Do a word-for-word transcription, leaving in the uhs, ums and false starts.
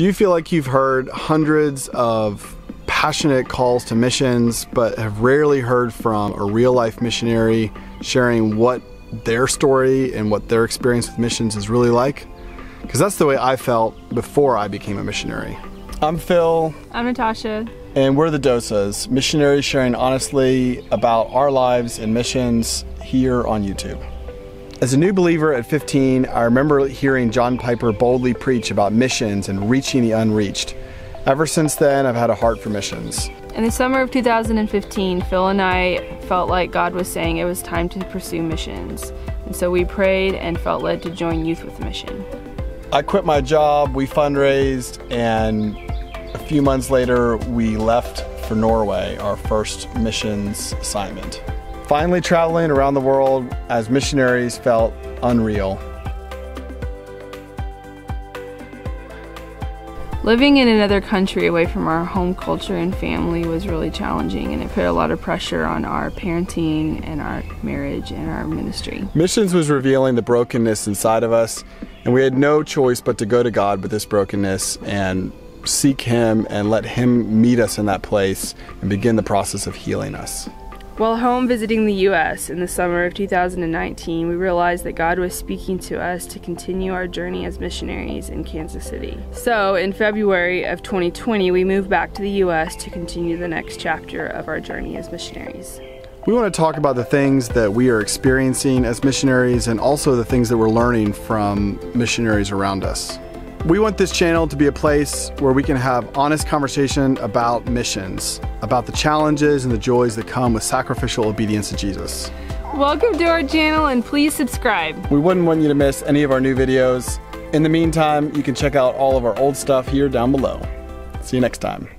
Do you feel like you've heard hundreds of passionate calls to missions, but have rarely heard from a real-life missionary sharing what their story and what their experience with missions is really like? Because that's the way I felt before I became a missionary. I'm Phil. I'm Natasha. And we're the Dosas, missionaries sharing honestly about our lives and missions here on YouTube. As a new believer at fifteen, I remember hearing John Piper boldly preach about missions and reaching the unreached. Ever since then, I've had a heart for missions. In the summer of two thousand fifteen, Phil and I felt like God was saying it was time to pursue missions. And so we prayed and felt led to join Youth with a Mission. I quit my job, we fundraised, and a few months later, we left for Norway, our first missions assignment. Finally traveling around the world as missionaries felt unreal. Living in another country away from our home culture and family was really challenging, and it put a lot of pressure on our parenting and our marriage and our ministry. Missions was revealing the brokenness inside of us, and we had no choice but to go to God with this brokenness and seek Him and let Him meet us in that place and begin the process of healing us. While home visiting the U S in the summer of two thousand nineteen, we realized that God was speaking to us to continue our journey as missionaries in Kansas City. So in February of twenty twenty, we moved back to the U S to continue the next chapter of our journey as missionaries. We want to talk about the things that we are experiencing as missionaries and also the things that we're learning from missionaries around us. We want this channel to be a place where we can have honest conversation about missions, about the challenges and the joys that come with sacrificial obedience to Jesus. Welcome to our channel, and please subscribe. We wouldn't want you to miss any of our new videos. In the meantime, you can check out all of our old stuff here down below. See you next time.